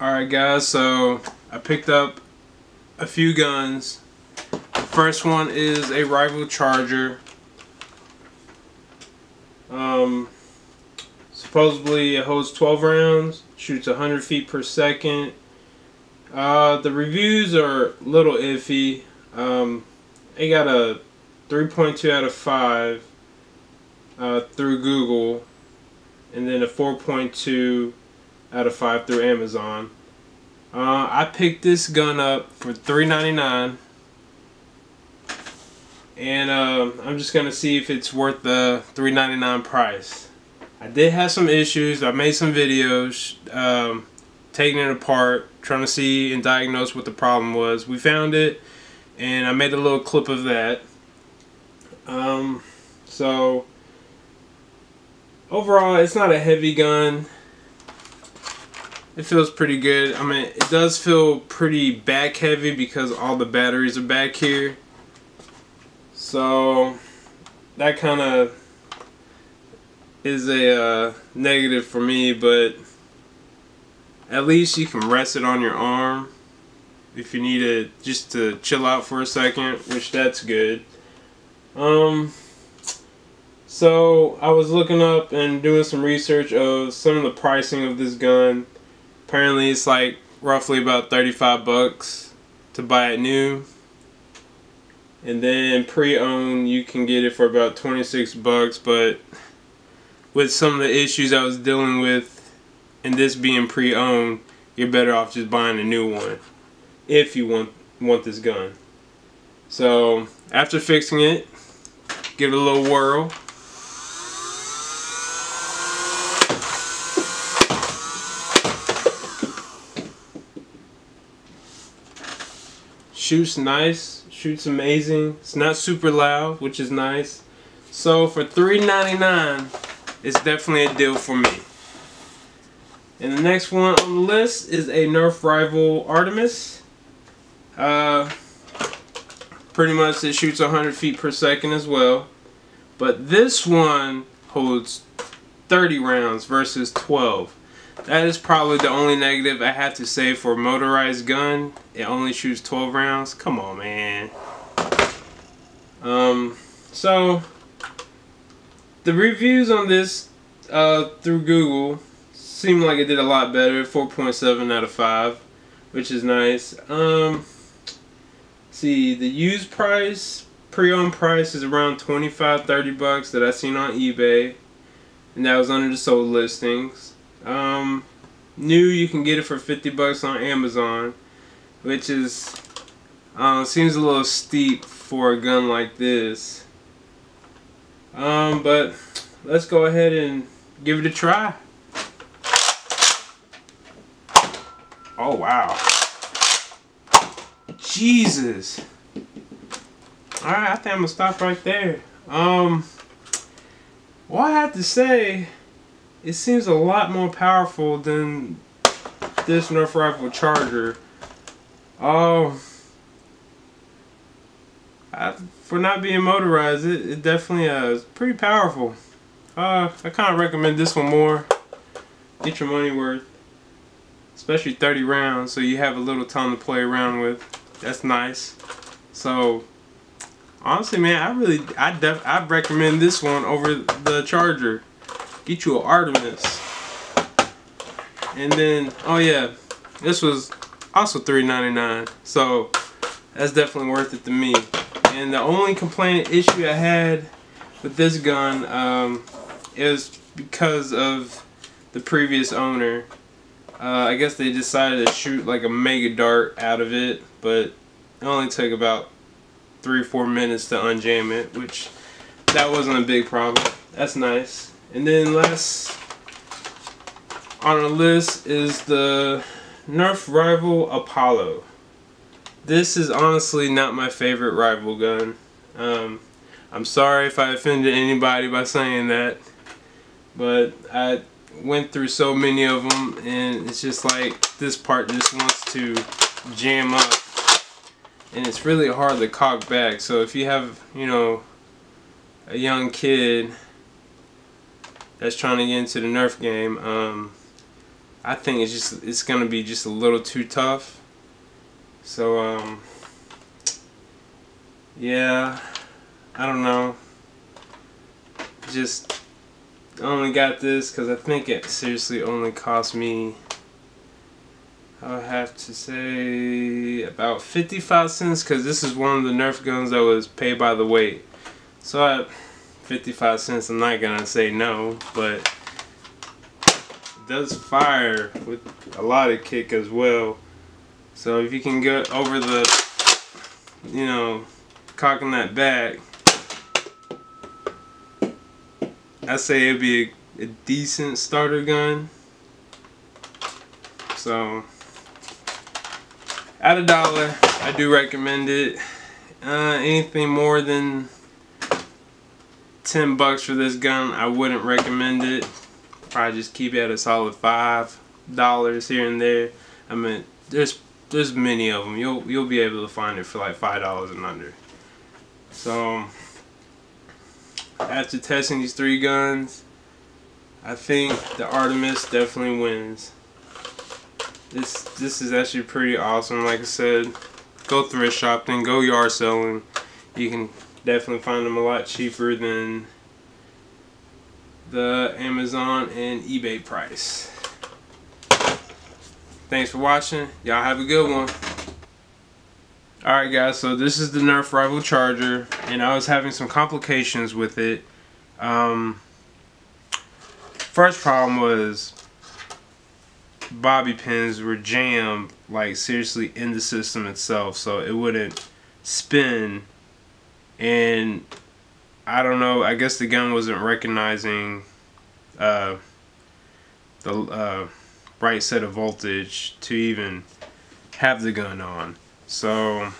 Alright guys, so I picked up a few guns. The first one is a Rival Charger. Supposedly it holds 12 rounds, shoots 100 feet per second. The reviews are a little iffy. It got a 3.2 out of 5 through Google, and then a 4.2 out of 5 through Amazon. I picked this gun up for $3.99, and I'm just gonna see if it's worth the $3.99 price. I did have some issues. I made some videos taking it apart, trying to see and diagnose what the problem was. We found it, and I made a little clip of that. So overall, it's not a heavy gun. It feels pretty good. I mean, it does feel pretty back heavy because all the batteries are back here. So that kind of is a negative for me, but at least you can rest it on your arm if you need it just to chill out for a second, which that's good. So I was looking up and doing some research of some of the pricing of this gun. Apparently it's like roughly about 35 bucks to buy it new, and then pre-owned you can get it for about 26 bucks, but with some of the issues I was dealing with and this being pre-owned, you're better off just buying a new one if you want this gun. So after fixing it, give it a little whirl. Shoots nice, shoots amazing. It's not super loud, which is nice. So for $3.99, it's definitely a deal for me. And the next one on the list is a Nerf Rival Artemis. Pretty much it shoots 100 feet per second as well, but this one holds 30 rounds versus 12. That is probably the only negative I have to say for a motorized gun. It only shoots 12 rounds. Come on, man. So the reviews on this through Google seem like it did a lot better. 4.7 out of 5, which is nice. See, the used price, pre-owned price is around 25-30 bucks that I seen on eBay, and that was under the sold listings. New, you can get it for 50 bucks on Amazon, which is seems a little steep for a gun like this. But let's go ahead and give it a try. Oh wow, Jesus. All right, I think I'm gonna stop right there. Well, I have to say, it seems a lot more powerful than this Nerf Rival Charger. For not being motorized, it definitely is pretty powerful. I kind of recommend this one more. Get your money worth, especially 30 rounds, so you have a little time to play around with. That's nice. So honestly, man, I recommend this one over the Charger. Get you an Artemis. And then, oh yeah, this was also $3.99, so that's definitely worth it to me. And the only complaint issue I had with this gun is because of the previous owner. I guess they decided to shoot like a mega dart out of it, but it only took about 3 or 4 minutes to unjam it, which that wasn't a big problem. That's nice. And then last on our list is the Nerf Rival Apollo. This is honestly not my favorite rival gun. I'm sorry if I offended anybody by saying that, but I went through so many of them, and it's just like this part just wants to jam up, and it's really hard to cock back. So if you have, you know, a young kid that's trying to get into the Nerf game, I think it's gonna be just a little too tough. So yeah, I don't know. Just only got this because I think it seriously only cost me, I would have to say, about 55 cents, because this is one of the Nerf guns that was paid by the weight. So at 55 cents, I'm not gonna say no, but it does fire with a lot of kick as well. So if you can get over the, you know, cocking that back, I say it'd be a decent starter gun. So at $1, I do recommend it. Anything more than $10 for this gun, I wouldn't recommend it. Probably just keep it at a solid $5 here and there. I mean, there's many of them. You'll be able to find it for like $5 and under. So after testing these 3 guns, I think the Artemis definitely wins. This is actually pretty awesome. Like I said, go thrift shopping, go yard selling. You can definitely find them a lot cheaper than the Amazon and eBay price. Thanks for watching. Y'all have a good one. Alright guys, so this is the Nerf Rival Charger, and I was having some complications with it. First problem was bobby pins were jammed, like seriously, in the system itself, so it wouldn't spin, and I don't know, I guess the gun wasn't recognizing the right set of voltage to even have the gun on. So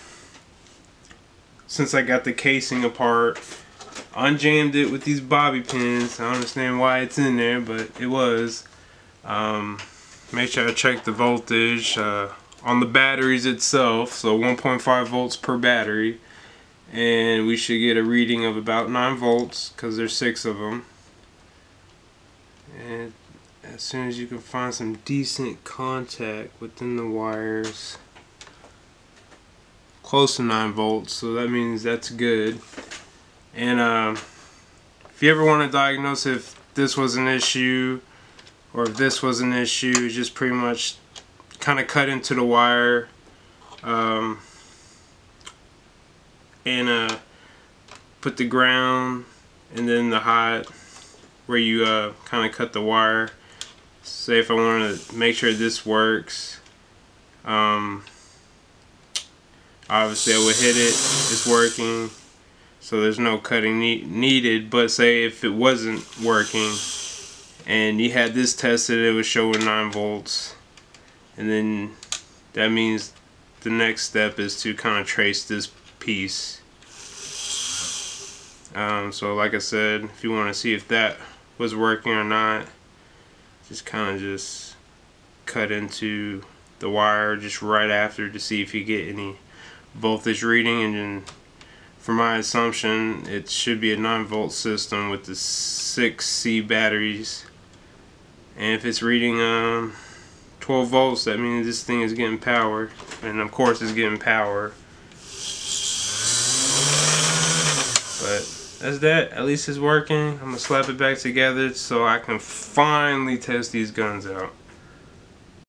since I got the casing apart, unjammed it with these bobby pins. I don't understand why it's in there, but it was. Make sure I check the voltage on the batteries itself, so 1.5 volts per battery, and we should get a reading of about 9 volts, because there's 6 of them. And as soon as you can find some decent contact within the wires, close to 9 volts, so that means that's good. And if you ever want to diagnose if this was an issue, or if this was an issue, just pretty much kind of cut into the wire, and put the ground and then the hot where you kind of cut the wire. Say if I want to make sure this works, obviously I would hit it, it's working, so there's no cutting needed. But say if it wasn't working and you had this tested, it was showing 9 volts, and then that means the next step is to kind of trace this piece. So like I said, if you want to see if that was working or not, just kind of just cut into the wire just right after to see if you get any voltage reading. And then for my assumption, it should be a 9-volt system with the 6C batteries, and if it's reading 12 volts, that means this thing is getting power, and of course it's getting power. But that's that. At least it's working. I'm gonna slap it back together so I can finally test these guns out.